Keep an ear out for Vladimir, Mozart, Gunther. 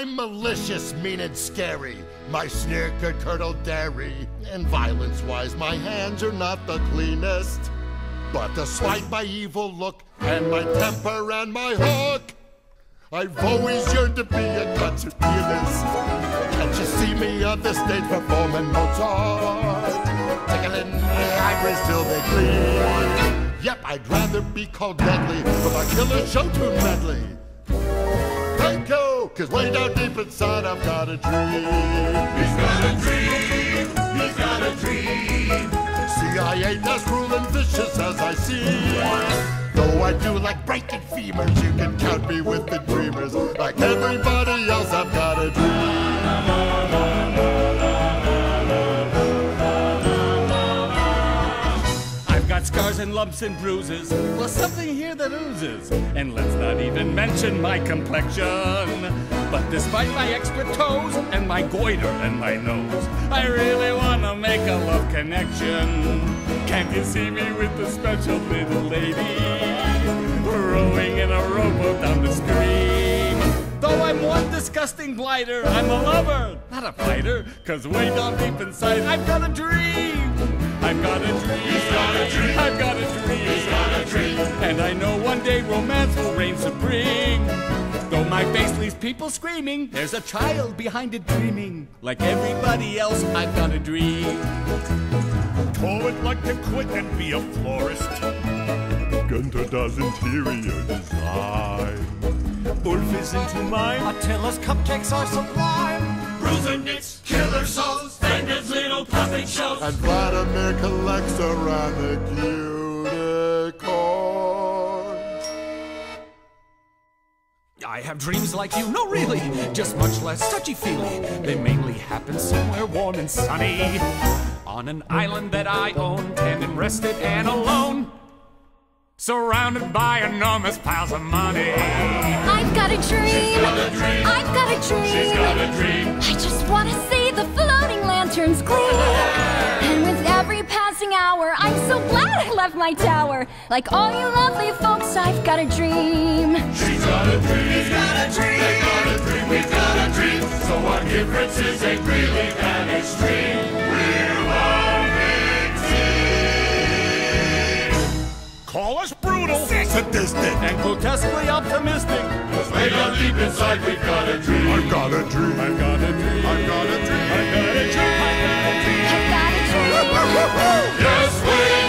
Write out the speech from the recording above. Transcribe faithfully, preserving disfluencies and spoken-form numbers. I'm malicious, mean and scary. My sneer could curdle dairy. And violence-wise, my hands are not the cleanest. But despite my evil look, and my temper and my hook, I've always yearned to be a concert pianist. Can't you see me on the stage performing Mozart? Tickling my ivories till they bleed. Yep, I'd rather be called deadly from a killer show to medley. Thank you, cause way down deep inside I've got a dream. He's got a dream, he's got a dream. See, I ain't as cruel and vicious as I seem. Though I do like breaking femurs, you can count me with the dreamers. Like everybody else, I've got a dream. I've got scars and lumps and bruises, plus something here that oozes. And let's not even mention my complexion. But despite my expert toes, and my goiter and my nose, I really wanna make a love connection. Can't you see me with the special little lady? Rowing in a rowboat down the stream. Though I'm one disgusting blighter, I'm a lover, not a fighter. Cause way down deep inside, I've got a dream. I've got a dream. He's got a dream. I've got a dream. He's got a dream. And I know one day romance will reign supreme. Though my face leaves people screaming, there's a child behind it dreaming. Like everybody else, I've got a dream. Oh, I'd like to quit and be a florist. Gunther does interior design. Wolf is into mine. Attila's cupcakes are sublime. Bruiser knits, killer souls, vendors, little puppet shows. And Vladimir collects around unicorns. I have dreams like you, no really, just much less touchy-feely. They mainly happen somewhere warm and sunny, on an island that I own, tending, rested and alone, surrounded by enormous piles of money. I've got a dream. Got a dream. I've got a dream. She's got a dream. I just want to see the floating lanterns gleam. And with every passing hour, I'm so glad I left my tower. Like all you lovely folks, I've got a dream. She's got a dream. He's got a dream. They got a dream. We've got a dream. So our differences ain't really that extreme. We're all big team. Call us brutal, sadistic, and grotesquely optimistic. Cause way down deep inside we've got a dream. I've got a dream. I've got a dream. I've got a dream. I've got a dream. I've got a dream. I've got a dream. Yes, we